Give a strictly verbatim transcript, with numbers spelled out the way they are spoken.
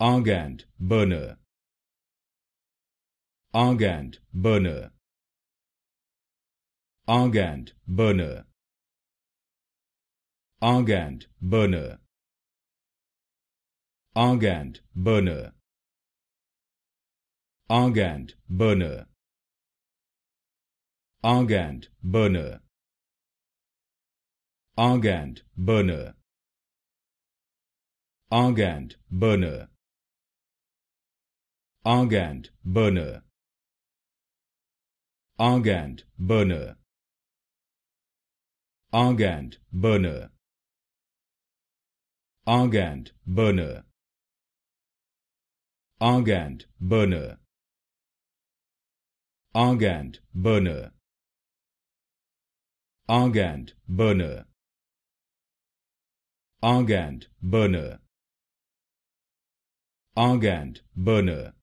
Argand burner. Argand burner. Argand burner. Argand burner. Argand burner. Argand burner. Argand burner. Argand burner. Argand burner. Argand burner. Argand burner. Argand burner. Argand burner. Argand burner. Argand burner. Argand burner. Argand burner. Argand burner.